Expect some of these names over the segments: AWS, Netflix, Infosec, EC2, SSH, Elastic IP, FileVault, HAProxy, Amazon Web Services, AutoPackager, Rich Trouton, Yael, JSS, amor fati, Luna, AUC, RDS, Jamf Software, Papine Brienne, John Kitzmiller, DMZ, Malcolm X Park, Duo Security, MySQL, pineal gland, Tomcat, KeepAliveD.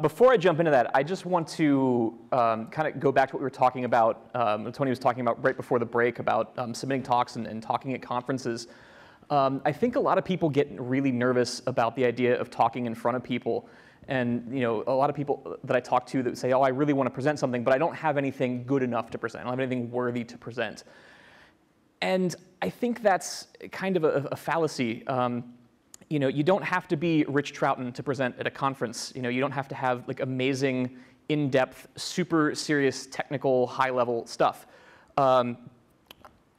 Before I jump into that, I just want to kind of go back to what we were talking about, Tony was talking about right before the break about submitting talks and talking at conferences. I think a lot of people get really nervous about the idea of talking in front of people. And you know, a lot of people that I talk to that say, oh, I really want to present something, but I don't have anything good enough to present. I don't have anything worthy to present. And I think that's kind of a fallacy. You know, you don't have to be Rich Trouton to present at a conference. You know, you don't have to have like amazing, in-depth, super serious, technical, high-level stuff.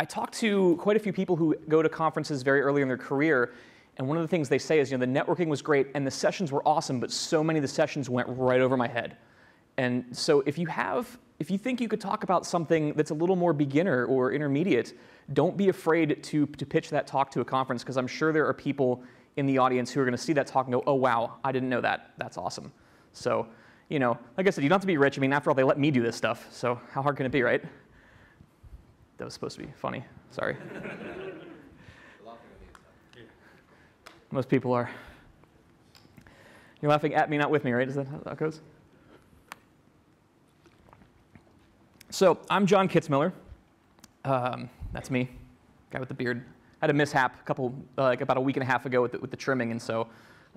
I talk to quite a few people who go to conferences very early in their career, and one of the things they say is, you know, the networking was great and the sessions were awesome, but so many of the sessions went right over my head. And so if you think you could talk about something that's a little more beginner or intermediate, don't be afraid to pitch that talk to a conference, because I'm sure there are people in the audience who are going to see that talk and go, oh, wow, I didn't know that. That's awesome. So, you know, like I said, you don't have to be rich. I mean, after all, they let me do this stuff, so how hard can it be, right? That was supposed to be funny. Sorry. Most people are. You're laughing at me, not with me, right? Is that how that goes? So I'm John Kitzmiller. That's me, guy with the beard. I had a mishap about a week and a half ago with the trimming, and so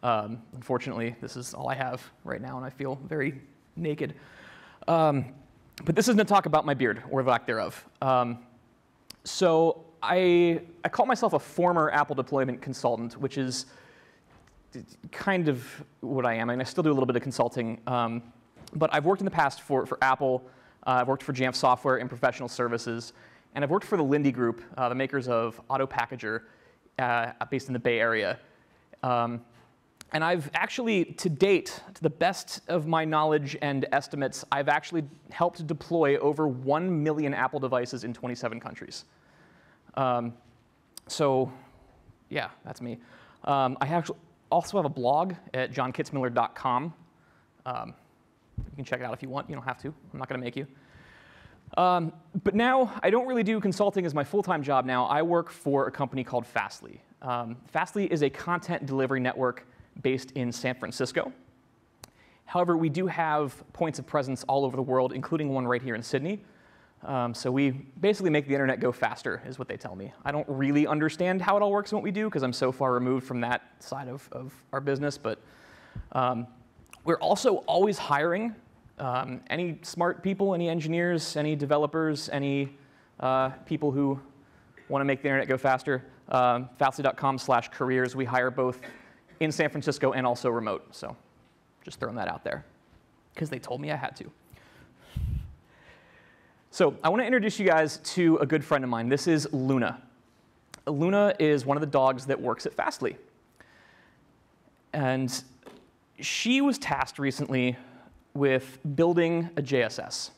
unfortunately, this is all I have right now, and I feel very naked. But this isn't a talk about my beard or lack thereof. So I call myself a former Apple deployment consultant, which is kind of what I am. I mean, I still do a little bit of consulting, but I've worked in the past for Apple. I've worked for Jamf Software and professional services. And I've worked for the Lindy Group, the makers of AutoPackager, based in the Bay Area. And I've actually, to date, to the best of my knowledge and estimates, I've actually helped deploy over 1 million Apple devices in 27 countries. So yeah, that's me. I actually also have a blog at johnkitzmiller.com. You can check it out if you want. You don't have to. I'm not going to make you. But now, I don't really do consulting as my full-time job now. I work for a company called Fastly. Fastly is a content delivery network based in San Francisco. However, we do have points of presence all over the world, including one right here in Sydney. So we basically make the internet go faster, is what they tell me. I don't really understand how it all works and what we do, because I'm so far removed from that side of our business. But we're also always hiring. Any smart people, any engineers, any developers, any people who want to make the internet go faster, fastly.com/careers. We hire both in San Francisco and also remote. So just throwing that out there because they told me I had to. So I want to introduce you guys to a good friend of mine. This is Luna. Luna is one of the dogs that works at Fastly. And she was tasked recently with building a JSS.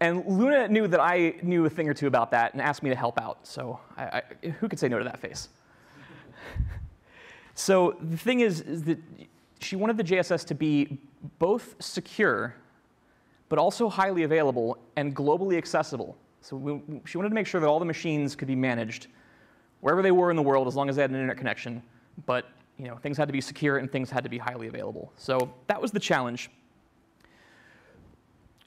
And Luna knew that I knew a thing or two about that and asked me to help out. So who could say no to that face? So the thing is that she wanted the JSS to be both secure, but also highly available and globally accessible. So she wanted to make sure that all the machines could be managed wherever they were in the world, as long as they had an internet connection. But you know, things had to be secure and things had to be highly available. So that was the challenge.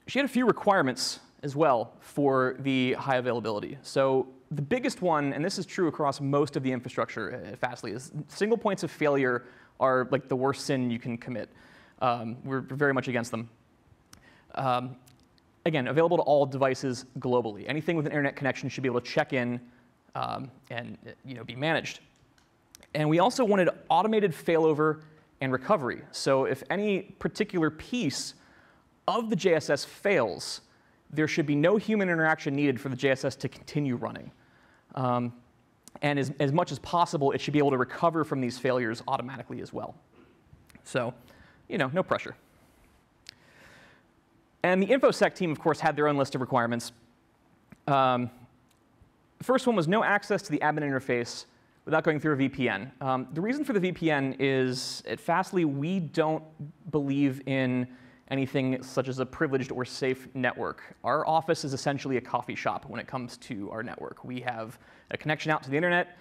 She had a few requirements as well for the high availability. So the biggest one, and this is true across most of the infrastructure at Fastly, is single points of failure are like the worst sin you can commit. We're very much against them. Again, available to all devices globally. Anything with an internet connection should be able to check in and you know, be managed. And we also wanted automated failover and recovery. So if any particular piece of the JSS fails, there should be no human interaction needed for the JSS to continue running. And as much as possible, it should be able to recover from these failures automatically as well. So, you know, no pressure. And the Infosec team, of course, had their own list of requirements. The first one was no access to the admin interface without going through a VPN. The reason for the VPN is at Fastly, we don't believe in anything such as a privileged or safe network. Our office is essentially a coffee shop when it comes to our network. We have a connection out to the internet,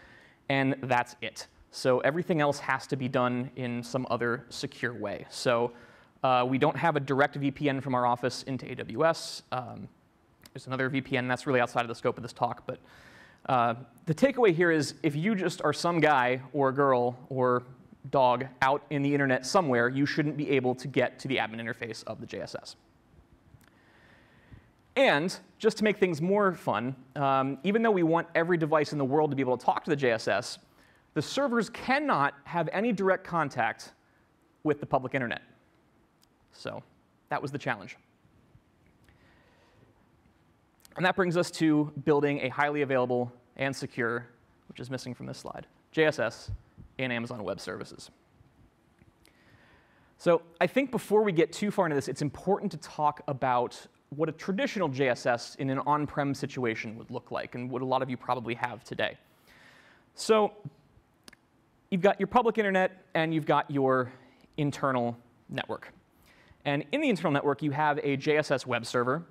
and that's it. So everything else has to be done in some other secure way. So we don't have a direct VPN from our office into AWS. There's another VPN that's really outside of the scope of this talk, but the takeaway here is if you just are some guy or girl or dog out in the internet somewhere, you shouldn't be able to get to the admin interface of the JSS. And just to make things more fun, even though we want every device in the world to be able to talk to the JSS, the servers cannot have any direct contact with the public internet. So that was the challenge. And that brings us to building a highly available and secure, which is missing from this slide, JSS in Amazon Web Services. So I think before we get too far into this, it's important to talk about what a traditional JSS in an on-prem situation would look like, and what a lot of you probably have today. So you've got your public internet, and you've got your internal network. And in the internal network, you have a JSS web server.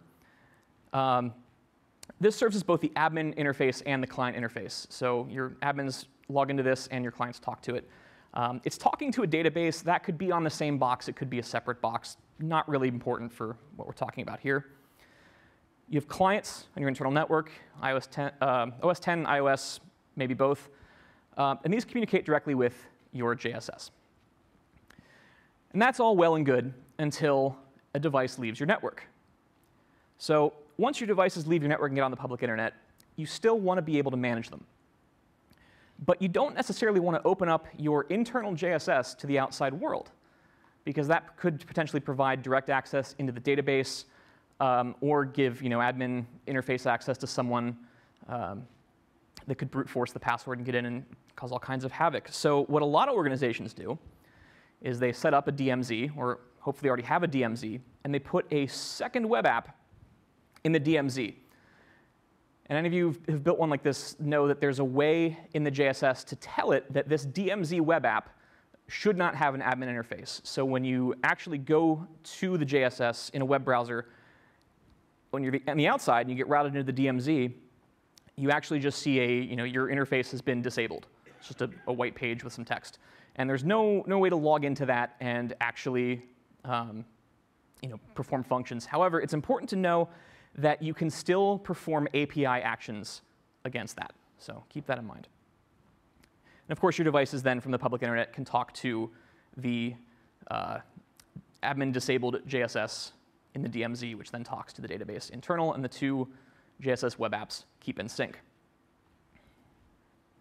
This serves as both the admin interface and the client interface. So your admins log into this, and your clients talk to it. It's talking to a database. That could be on the same box. It could be a separate box. Not really important for what we're talking about here. You have clients on your internal network, iOS 10, OS 10, iOS, maybe both. And these communicate directly with your JSS. And that's all well and good until a device leaves your network. So once your devices leave your network and get on the public internet, you still want to be able to manage them. But you don't necessarily want to open up your internal JSS to the outside world, because that could potentially provide direct access into the database or give admin interface access to someone that could brute force the password and get in and cause all kinds of havoc. So what a lot of organizations do is they set up a DMZ, or hopefully already have a DMZ, and they put a second web app in the DMZ. And any of you who have built one like this know that there's a way in the JSS to tell it that this DMZ web app should not have an admin interface. So when you actually go to the JSS in a web browser, when you're on the outside and you get routed into the DMZ, you actually just see your interface has been disabled. It's just a white page with some text. And there's no way to log into that and actually perform functions. However, it's important to know that you can still perform API actions against that. So keep that in mind. And of course, your devices then from the public internet can talk to the admin-disabled JSS in the DMZ, which then talks to the database internal, and the two JSS web apps keep in sync.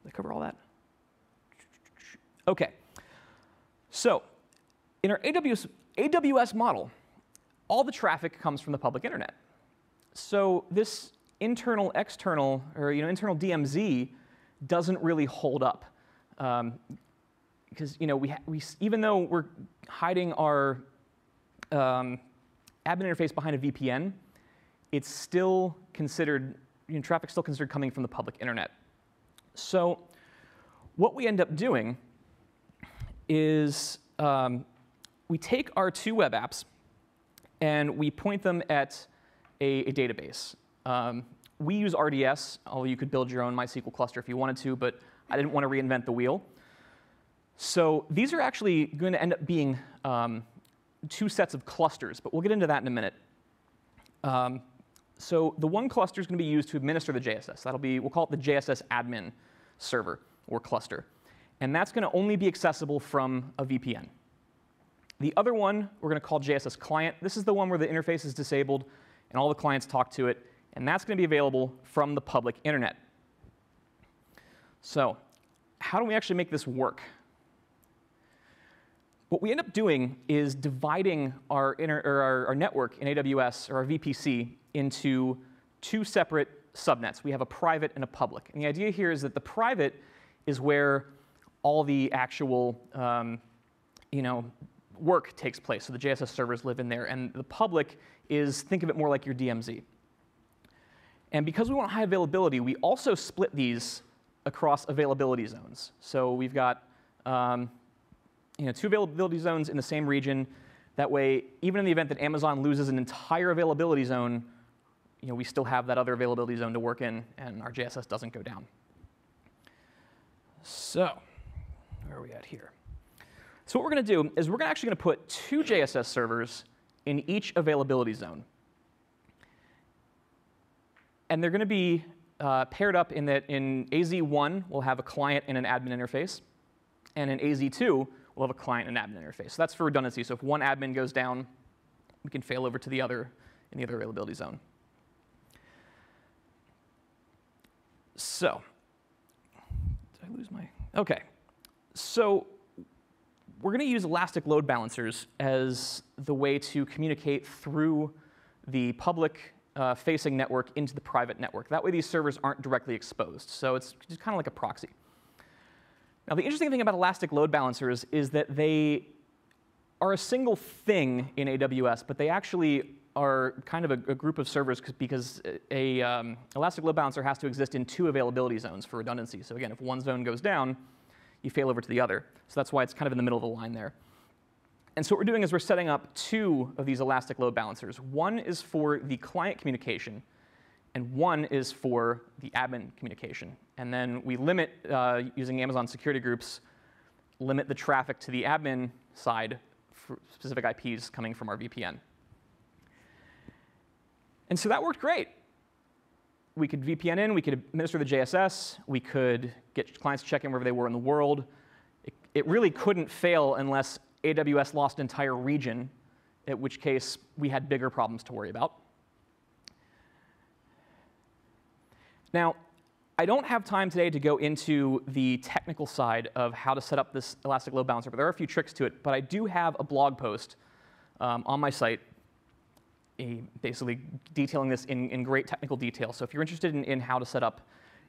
Did I cover all that? OK. So in our AWS model, all the traffic comes from the public internet. So this internal DMZ doesn't really hold up, because we even though we're hiding our admin interface behind a VPN, it's still considered traffic's still considered coming from the public internet. So what we end up doing is we take our two web apps and we point them at a database. We use RDS, although you could build your own MySQL cluster if you wanted to, but I didn't want to reinvent the wheel. So these are actually going to end up being two sets of clusters, but we'll get into that in a minute. So the one cluster is going to be used to administer the JSS. That'll be, we'll call it the JSS admin server or cluster. And that's going to only be accessible from a VPN. The other one we're going to call JSS client. This is the one where the interface is disabled and all the clients talk to it, and that's going to be available from the public internet. So how do we actually make this work? What we end up doing is dividing our network in AWS, or our VPC, into two separate subnets. We have a private and a public. And the idea here is that the private is where all the actual work takes place. So the JSS servers live in there, and the public is, think of it more like your DMZ. And because we want high availability, we also split these across availability zones. So we've got two availability zones in the same region. That way, even in the event that Amazon loses an entire availability zone, we still have that other availability zone to work in, and our JSS doesn't go down. So where are we at here? So what we're going to do is we're actually going to put two JSS servers in each availability zone. And they're going to be paired up in that in AZ1, we'll have a client and an admin interface. And in AZ2, we'll have a client and admin interface. So that's for redundancy. So if one admin goes down, we can fail over to the other in the other availability zone. So did I lose my? OK. So we're going to use elastic load balancers as the way to communicate through the public facing network into the private network. That way, these servers aren't directly exposed. So it's just kind of like a proxy. Now, the interesting thing about elastic load balancers is that they are a single thing in AWS, but they actually are kind of a group of servers because a elastic load balancer has to exist in two availability zones for redundancy. So again, if one zone goes down, you fail over to the other. So that's why it's kind of in the middle of the line there. And so what we're doing is we're setting up two of these elastic load balancers. One is for the client communication, and one is for the admin communication. And then we limit, using Amazon security groups, limit the traffic to the admin side for specific IPs coming from our VPN. And so that worked great. We could VPN in, we could administer the JSS, we could get clients to check in wherever they were in the world. It really couldn't fail unless AWS lost an entire region, at which case we had bigger problems to worry about. Now, I don't have time today to go into the technical side of how to set up this elastic load balancer, but there are a few tricks to it. But I do have a blog post on my site basically detailing this in great technical detail. So if you're interested in how to set up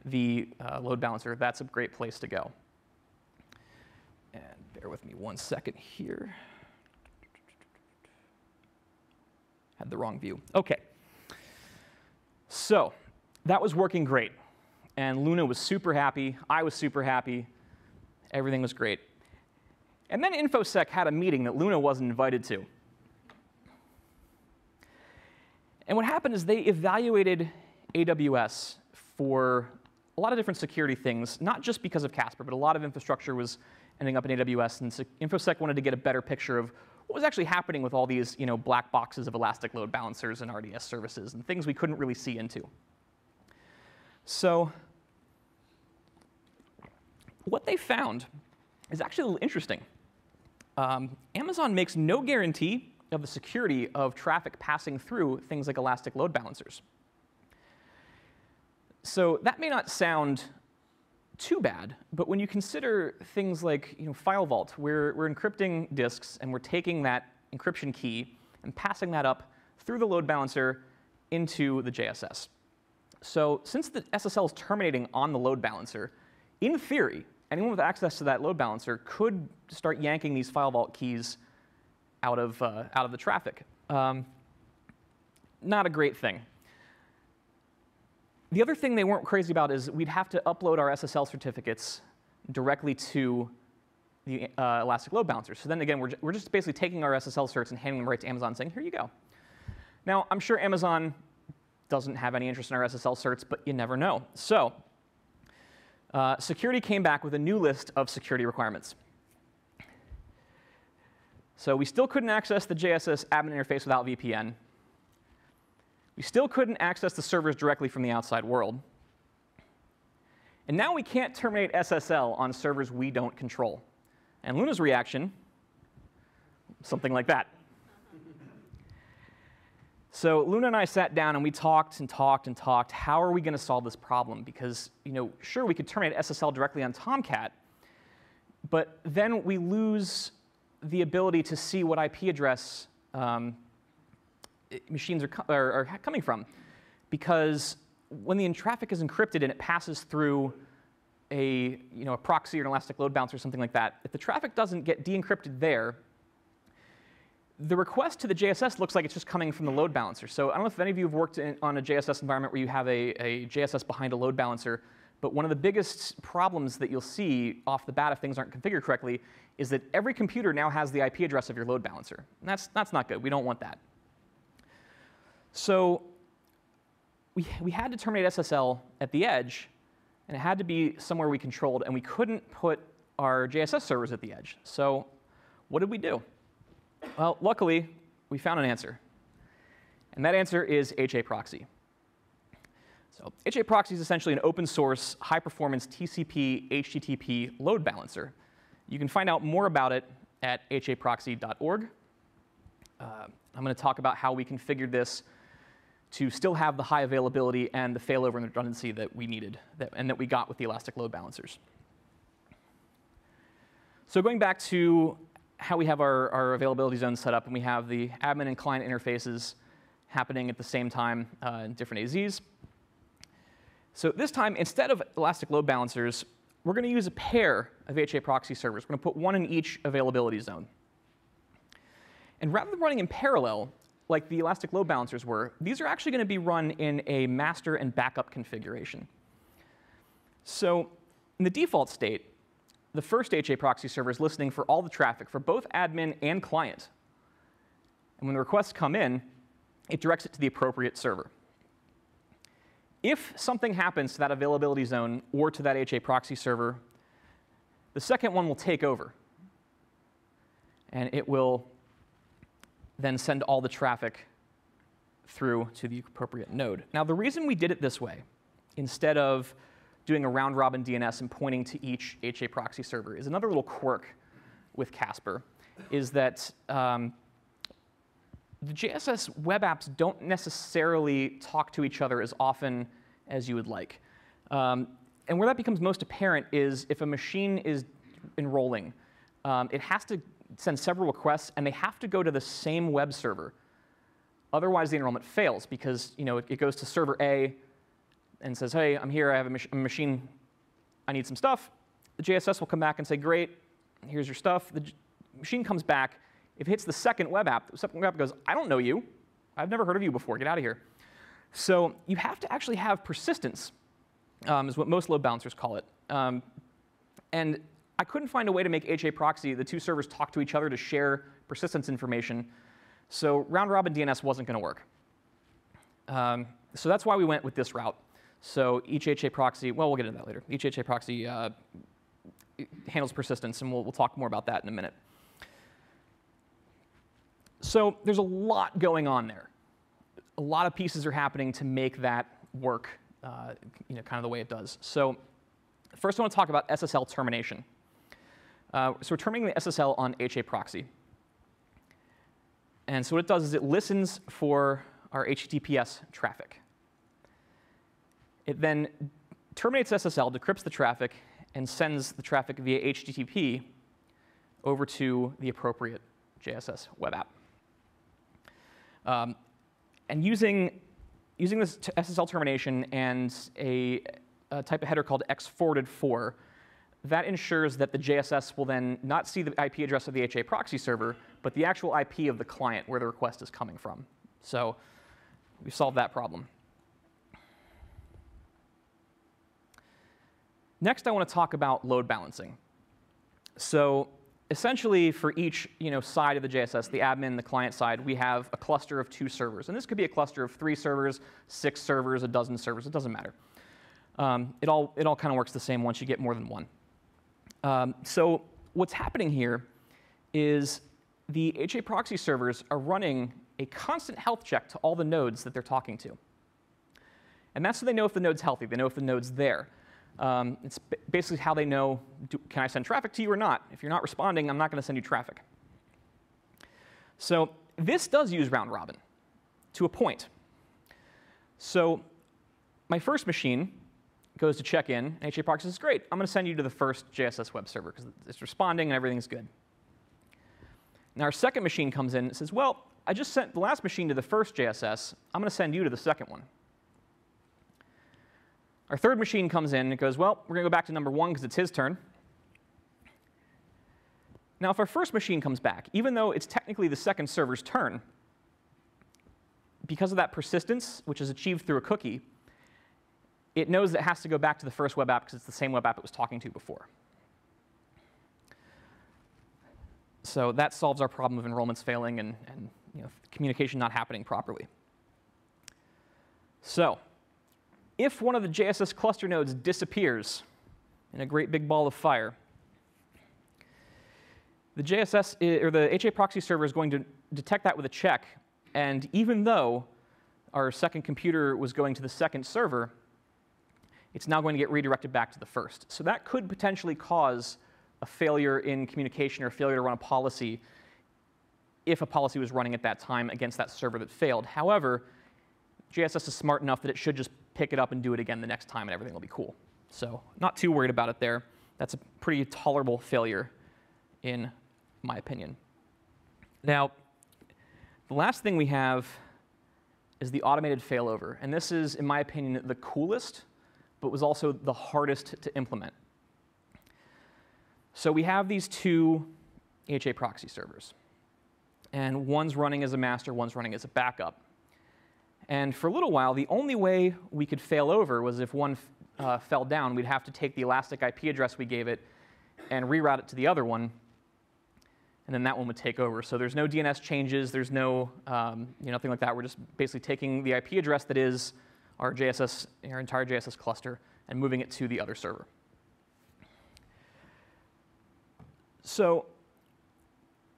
the load balancer, that's a great place to go. And bear with me one second here. Had the wrong view. OK. So that was working great. And Luna was super happy. I was super happy. Everything was great. And then Infosec had a meeting that Luna wasn't invited to. And what happened is they evaluated AWS for a lot of different security things, not just because of Casper, but a lot of infrastructure was ending up in AWS. And InfoSec wanted to get a better picture of what was actually happening with all these black boxes of elastic load balancers and RDS services and things we couldn't really see into. So what they found is actually a little interesting. Amazon makes no guarantee of the security of traffic passing through things like elastic load balancers. So that may not sound too bad, but when you consider things like FileVault, we're encrypting disks and we're taking that encryption key and passing that up through the load balancer into the JSS. So since the SSL is terminating on the load balancer, in theory, anyone with access to that load balancer could start yanking these FileVault keys out of the traffic. Not a great thing. The other thing they weren't crazy about is we'd have to upload our SSL certificates directly to the elastic load balancer. So then again, we're just basically taking our SSL certs and handing them right to Amazon saying, here you go. Now, I'm sure Amazon doesn't have any interest in our SSL certs, but you never know. So security came back with a new list of security requirements. So we still couldn't access the JSS admin interface without VPN. We still couldn't access the servers directly from the outside world. And now we can't terminate SSL on servers we don't control. And Luna's reaction, something like that. So Luna and I sat down and we talked and talked and talked. How are we going to solve this problem? Because sure, we could terminate SSL directly on Tomcat, but then we lose the ability to see what IP address machines are coming from. Because when the traffic is encrypted and it passes through a proxy or an elastic load balancer or something like that, if the traffic doesn't get de-encrypted there, the request to the JSS looks like it's just coming from the load balancer. So I don't know if any of you have worked on a JSS environment where you have a JSS behind a load balancer, But one of the biggest problems that you'll see off the bat if things aren't configured correctly is that every computer now has the IP address of your load balancer. And that's not good. We don't want that. So we had to terminate SSL at the edge, and it had to be somewhere we controlled, and we couldn't put our JSS servers at the edge. So what did we do? Well, luckily, we found an answer. And that answer is HAProxy. So HAProxy is essentially an open source, high performance TCP, HTTP load balancer. You can find out more about it at haproxy.org. I'm going to talk about how we configured this to still have the high availability and the failover and redundancy that we needed and that we got with the Elastic load balancers. So going back to how we have our availability zones set up, and we have the admin and client interfaces happening at the same time in different AZs. So this time, instead of Elastic load balancers, we're going to use a pair of HAProxy servers. We're going to put one in each availability zone. And rather than running in parallel, like the Elastic load balancers were, these are actually going to be run in a master and backup configuration. So in the default state, the first HAProxy server is listening for all the traffic for both admin and client. And when the requests come in, it directs it to the appropriate server. If something happens to that availability zone or to that HAProxy server, the second one will take over. And it will then send all the traffic through to the appropriate node. Now, the reason we did it this way, instead of doing a round-robin DNS and pointing to each HAProxy server, is another little quirk with Casper, is that the JSS web apps don't necessarily talk to each other as often as you would like. And where that becomes most apparent is if a machine is enrolling, it has to send several requests, and they have to go to the same web server. Otherwise, the enrollment fails because it goes to server A and says, hey, I'm here, I have a machine, I need some stuff. The JSS will come back and say, great, here's your stuff. The machine comes back. If it hits the second web app, the second web app goes, I don't know you. I've never heard of you before. Get out of here. So you have to actually have persistence, is what most load balancers call it. And I couldn't find a way to make HAProxy, the two servers talk to each other to share persistence information. So round-robin DNS wasn't going to work. So that's why we went with this route. So each HAProxy, well, we'll get into that later. Each HAProxy handles persistence, and we'll talk more about that in a minute. So there's a lot going on there. A lot of pieces are happening to make that work kind of the way it does. So first I want to talk about SSL termination. So we're terminating the SSL on HAProxy. And so what it does is it listens for our HTTPS traffic. It then terminates SSL, decrypts the traffic, and sends the traffic via HTTP over to the appropriate JSS web app. And using this SSL termination and a type of header called xforwarded4, that ensures that the JSS will then not see the IP address of the HAProxy server, but the actual IP of the client where the request is coming from. So we've solved that problem. Next, I want to talk about load balancing. So essentially, for each side of the JSS, the admin, the client side, we have a cluster of two servers. And this could be a cluster of 3 servers, 6 servers, a dozen servers. It doesn't matter. It all kind of works the same once you get more than one. So what's happening here is the HAProxy servers are running a constant health check to all the nodes that they're talking to. And that's so they know if the node's healthy. They know if the node's there. It's basically how they know, can I send traffic to you or not? If you're not responding, I'm not going to send you traffic. So this does use round robin to a point. So my first machine goes to check in, and HAProxy says, great, I'm going to send you to the first JSS web server because it's responding and everything's good. Now our second machine comes in and says, well, I just sent the last machine to the first JSS. I'm going to send you to the second one. Our third machine comes in and it goes, well, we're going to go back to number 1 because it's his turn. Now, if our first machine comes back, even though it's technically the second server's turn, because of that persistence, which is achieved through a cookie, it knows that it has to go back to the first web app because it's the same web app it was talking to before. So that solves our problem of enrollments failing and communication not happening properly. So if one of the JSS cluster nodes disappears in a great big ball of fire, the JSS or the HAProxy server is going to detect that with a check. And even though our second computer was going to the second server, it's now going to get redirected back to the first. So that could potentially cause a failure in communication or a failure to run a policy if a policy was running at that time against that server that failed. However, JSS is smart enough that it should just pick it up and do it again the next time and everything will be cool. So not too worried about it there. That's a pretty tolerable failure in my opinion. Now, the last thing we have is the automated failover. And this is, in my opinion, the coolest, but was also the hardest to implement. So we have these two HAProxy servers. And one's running as a master, one's running as a backup. And for a little while, the only way we could fail over was if one fell down. We'd have to take the Elastic IP address we gave it and reroute it to the other one, and then that one would take over. So there's no DNS changes, there's no nothing like that. We're just basically taking the IP address that is our JSS, our entire JSS cluster, and moving it to the other server. So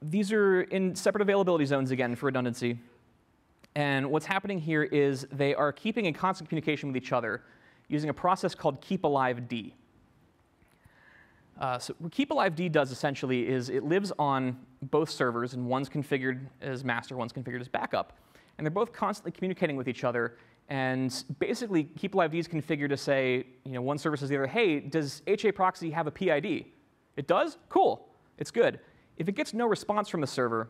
these are in separate availability zones again for redundancy. And what's happening here is they are keeping in constant communication with each other using a process called KeepAliveD. So what KeepAliveD does essentially is it lives on both servers, and one's configured as master, one's configured as backup. And they're both constantly communicating with each other. And basically, KeepAliveD is configured to say, one server says to the other, hey, does HAProxy have a PID? It does? Cool. It's good. If it gets no response from the server,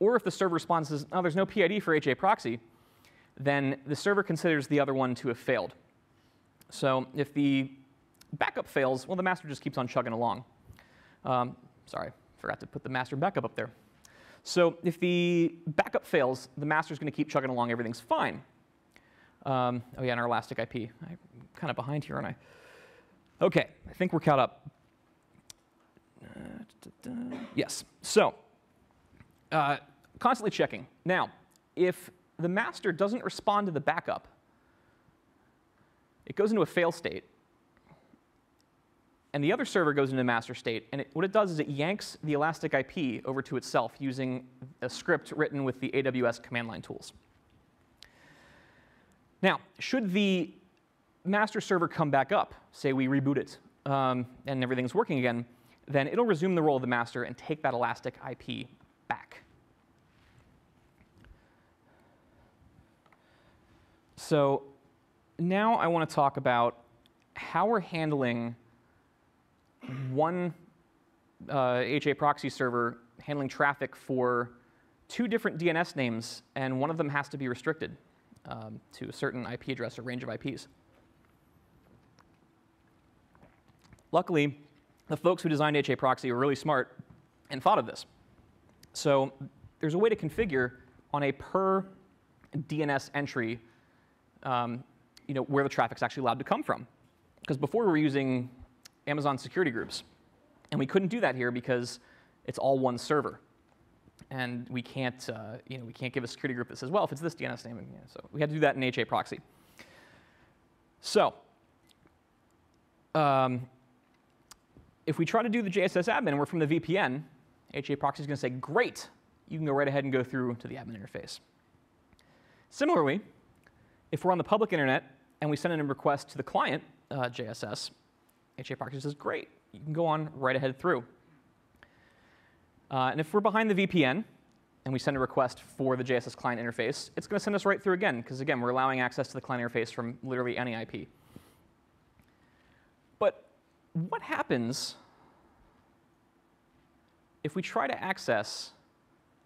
or if the server responds says, oh, there's no PID for HAProxy, then the server considers the other one to have failed. So if the backup fails, well, the master just keeps on chugging along. Sorry, forgot to put the master backup up there. So if the backup fails, the master's going to keep chugging along. Everything's fine. Oh, yeah, and our Elastic IP. I'm kind of behind here, aren't I? OK, I think we're caught up. Yes. So constantly checking. Now, if the master doesn't respond to the backup, it goes into a fail state. And the other server goes into master state. And what it does is it yanks the Elastic IP over to itself using a script written with the AWS command line tools. Now, should the master server come back up, say we reboot it, and everything's working again, then it'll resume the role of the master and take that Elastic IP back. So now I want to talk about how we're handling one HAProxy server handling traffic for two different DNS names, and one of them has to be restricted to a certain IP address or range of IPs. Luckily, the folks who designed HAProxy were really smart and thought of this. So there's a way to configure on a per DNS entry where the traffic's actually allowed to come from. Because before we were using Amazon security groups. And we couldn't do that here because it's all one server. And we can't, we can't give a security group that says, well, if it's this DNS name. So we had to do that in HAProxy. So if we try to do the JSS admin and we're from the VPN, HAProxy is going to say, great, you can go right ahead and go through to the admin interface. Similarly, if we're on the public internet and we send in a request to the client, JSS, HAProxy says, great, you can go on right ahead through. And if we're behind the VPN and we send a request for the JSS client interface, it's going to send us right through again, because again, we're allowing access to the client interface from literally any IP. But what happens if we try to access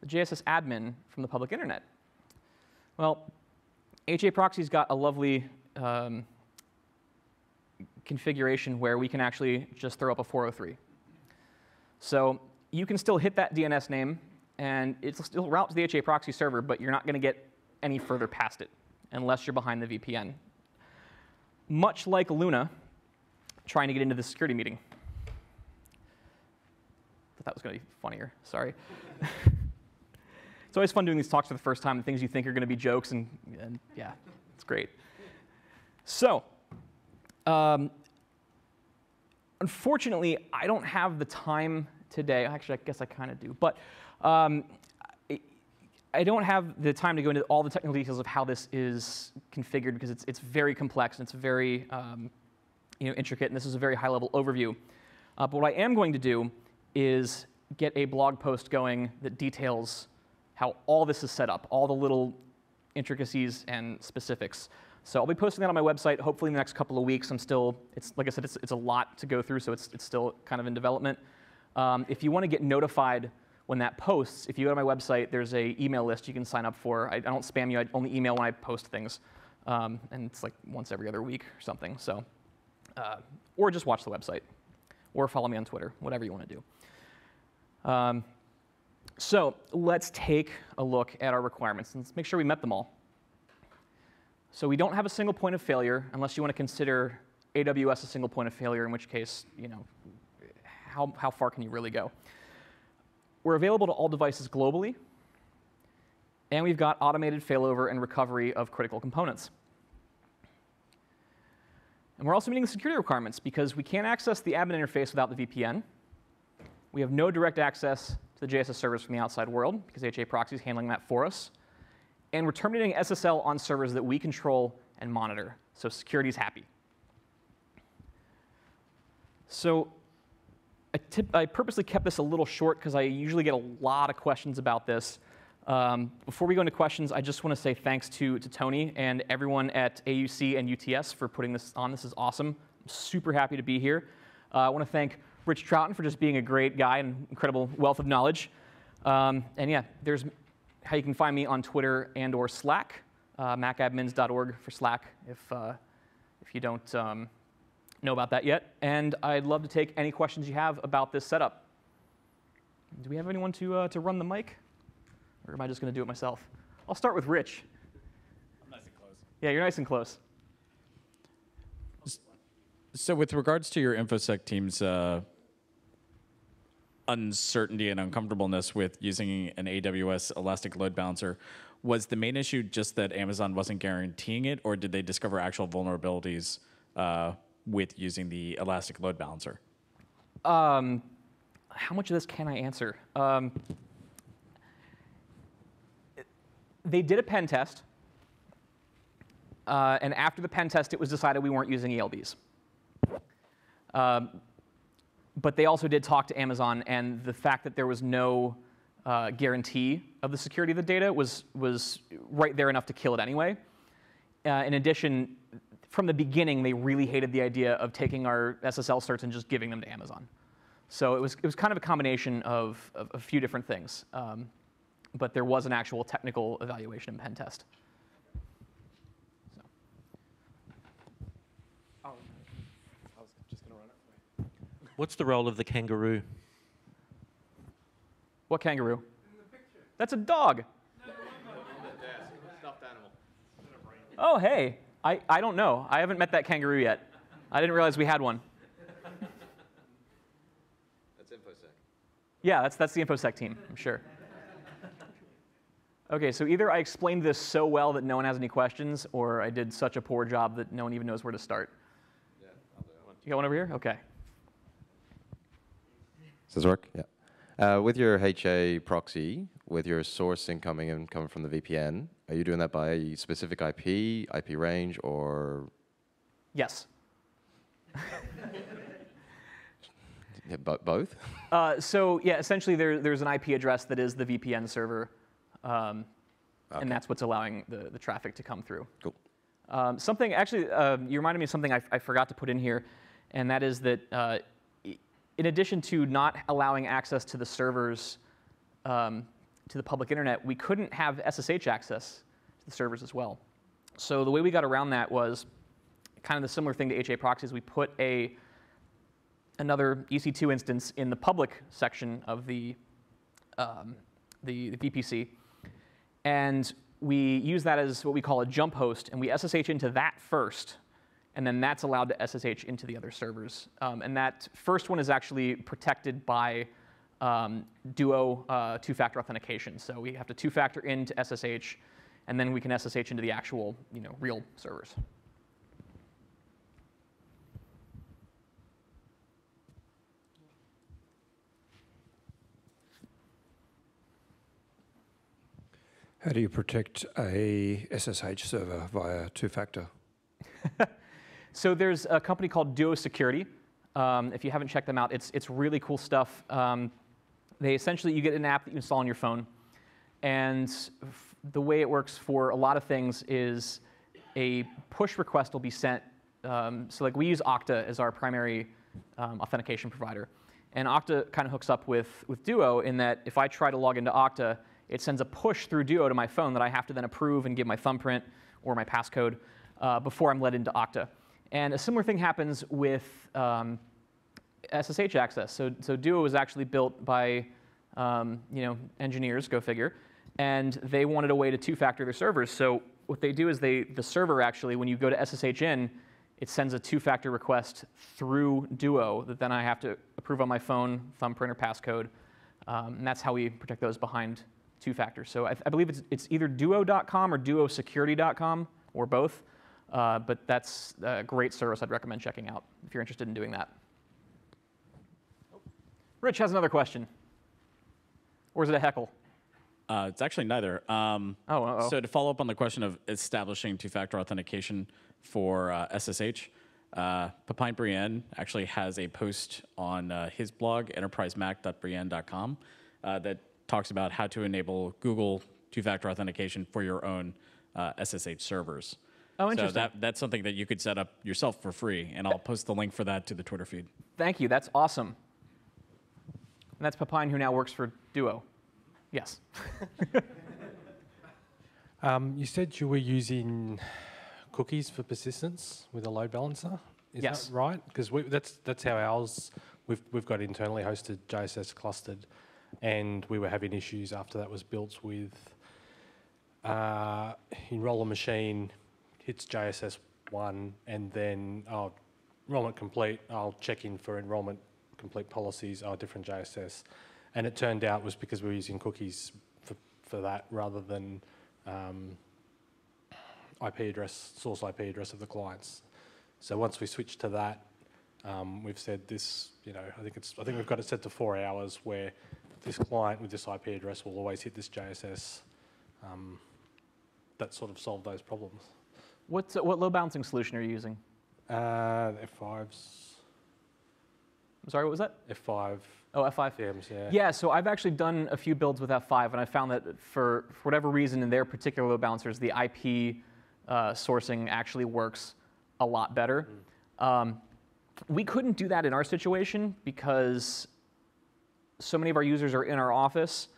the JSS admin from the public internet? Well, HAProxy's got a lovely configuration where we can actually just throw up a 403. So you can still hit that DNS name, and it'll still route to the HAProxy server, but you're not going to get any further past it unless you're behind the VPN. much like Luna trying to get into the security meeting. I thought that was going to be funnier. Sorry. It's always fun doing these talks for the first time, the things you think are going to be jokes, and yeah, it's great. So unfortunately, I don't have the time today. Actually, I guess I kind of do. But I don't have the time to go into all the technical details of how this is configured, because it's very complex and it's very intricate, and this is a very high-level overview. But what I am going to do is get a blog post going that details how all this is set up, all the little intricacies and specifics. So I'll be posting that on my website, hopefully in the next couple of weeks. It's like I said, it's a lot to go through, so it's still kind of in development. If you want to get notified when that posts, if you go to my website, there's an email list you can sign up for. I don't spam you, I only email when I post things. And it's like once every other week or something. So, or just watch the website, or follow me on Twitter, whatever you want to do. So let's take a look at our requirements, and let's make sure we met them all. So we don't have a single point of failure, unless you want to consider AWS a single point of failure, in which case, how far can you really go? We're available to all devices globally, and we've got automated failover and recovery of critical components. And we're also meeting the security requirements, because we can't access the admin interface without the VPN. We have no direct access to the JSS servers from the outside world, because HAProxy is handling that for us. And we're terminating SSL on servers that we control and monitor. So security's happy. So I purposely kept this a little short, because I usually get a lot of questions about this. Before we go into questions, I just want to say thanks to Tony and everyone at AUC and UTS for putting this on. This is awesome. I'm super happy to be here. I want to thank Rich Trouton for just being a great guy and incredible wealth of knowledge. And yeah, there's how you can find me on Twitter and or Slack, macadmins.org for Slack if you don't know about that yet. And I'd love to take any questions you have about this setup. Do we have anyone to run the mic? Or am I just going to do it myself? I'll start with Rich. I'm nice and close. Yeah, you're nice and close. So with regards to your InfoSec team's uncertainty and uncomfortableness with using an AWS Elastic Load Balancer, was the main issue just that Amazon wasn't guaranteeing it, or did they discover actual vulnerabilities with using the Elastic Load Balancer? How much of this can I answer? They did a pen test, and after the pen test, it was decided we weren't using ELBs. But they also did talk to Amazon, and the fact that there was no guarantee of the security of the data was right there enough to kill it anyway. In addition, from the beginning, they really hated the idea of taking our SSL certs and just giving them to Amazon. So it was kind of a combination of a few different things. But there was an actual technical evaluation and pen test. So. Oh, I was just going to run it for you. What's the role of the kangaroo? What kangaroo? In the picture. That's a dog. No, stuffed animal. Oh, hey. I don't know. I haven't met that kangaroo yet. I didn't realize we had one. That's InfoSec. Yeah, that's the InfoSec team, I'm sure. OK, so either I explained this so well that no one has any questions, or I did such a poor job that no one even knows where to start. Yeah, I'll do that one. You got one over here? OK. Does this work? Yeah. With your HA proxy, with your source incoming and coming from the VPN, are you doing that by a specific IP, IP range, or? Yes. Yeah, both? So yeah, essentially there's an IP address that is the VPN server. Okay. And that's what's allowing the traffic to come through. Cool. Something, actually, you reminded me of something I forgot to put in here, and that is that in addition to not allowing access to the servers to the public internet, we couldn't have SSH access to the servers as well. So the way we got around that was kind of the similar thing to HA proxies. We put another EC2 instance in the public section of the VPC. And we use that as what we call a jump host, and we SSH into that first, and then that's allowed to SSH into the other servers. And that first one is actually protected by Duo two-factor authentication. So we have to two-factor into SSH, and then we can SSH into the actual, real servers. How do you protect a SSH server via two-factor? So there's a company called Duo Security. If you haven't checked them out, it's really cool stuff. They essentially, you get an app that you install on your phone. And the way it works for a lot of things is a push request will be sent. So like we use Okta as our primary authentication provider. And Okta kind of hooks up with Duo in that if I try to log into Okta, it sends a push through Duo to my phone that I have to then approve and give my thumbprint or my passcode before I'm let into Okta. And a similar thing happens with SSH access. So Duo was actually built by engineers, go figure, and they wanted a way to two-factor their servers. So what they do is the server actually, when you go to SSH in, it sends a two-factor request through Duo that then I have to approve on my phone, thumbprint or passcode, and that's how we protect those behind two-factor. So I believe it's either duo.com or duosecurity.com or both, but that's a great service I'd recommend checking out if you're interested in doing that. Rich has another question. Or is it a heckle? It's actually neither. So to follow up on the question of establishing two-factor authentication for SSH, Papine Brienne actually has a post on his blog, enterprisemac.brienne.com, that talks about how to enable Google two-factor authentication for your own SSH servers. Oh, interesting. So that's something that you could set up yourself for free, and I'll post the link for that to the Twitter feed. Thank you. That's awesome. And that's Papine, who now works for Duo. Yes. You said you were using cookies for persistence with a load balancer. Is that right? Because that's how ours. We've got internally hosted JSS clustered. And we were having issues after that was built with enrollment machine hits JSS 1, and then enrollment complete. I'll check in for enrollment complete policies. Different JSS, and it turned out it was because we were using cookies for that rather than IP address, source IP address of the clients. So once we switched to that, we've said this. I think we've got it set to 4 hours where this client with this IP address will always hit this JSS. That sort of solved those problems. What load balancing solution are you using? F5's. I'm sorry, what was that? F5. Oh, F5. DMZ, yeah. Yeah, so I've actually done a few builds with F5, and I found that for whatever reason in their particular load balancers, the IP sourcing actually works a lot better. Mm. We couldn't do that in our situation because so many of our users are in our office,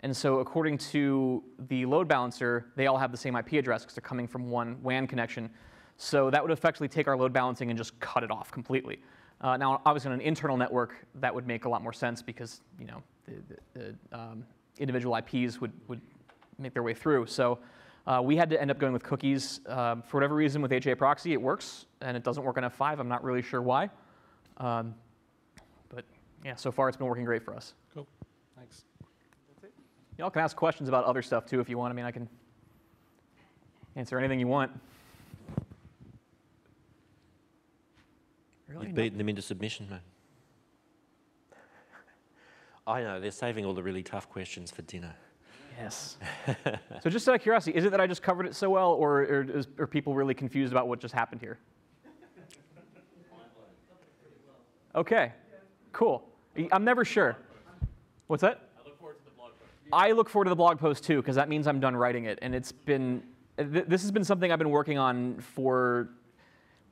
and so according to the load balancer, they all have the same IP address because they're coming from one WAN connection. So that would effectively take our load balancing and just cut it off completely. Now, obviously, on an internal network, that would make a lot more sense because the individual IPs would make their way through. So we had to end up going with cookies. For whatever reason, with HAProxy, it works, and it doesn't work on F5. I'm not really sure why. Yeah, so far it's been working great for us. Cool, thanks. That's it. Y'all can ask questions about other stuff too if you want. I mean, I can answer anything you want. Really? You've beaten them into submission, man. I know, they're saving all the really tough questions for dinner. Yes. So just out of curiosity, is it that I just covered it so well, or are people really confused about what just happened here? Okay, cool. I'm never sure. What's that? I look forward to the blog post. I look forward to the blog post too, because that means I'm done writing it. And it's been, this has been something I've been working on for,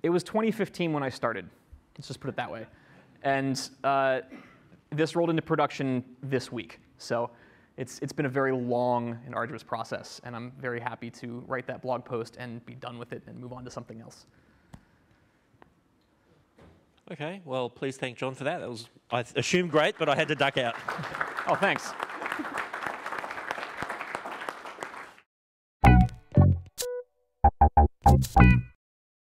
it was 2015 when I started. Let's just put it that way. And this rolled into production this week. So it's been a very long and arduous process. And I'm very happy to write that blog post and be done with it and move on to something else. Okay, well, please thank John for that. That was, I assume, great, but I had to duck out. Oh, thanks.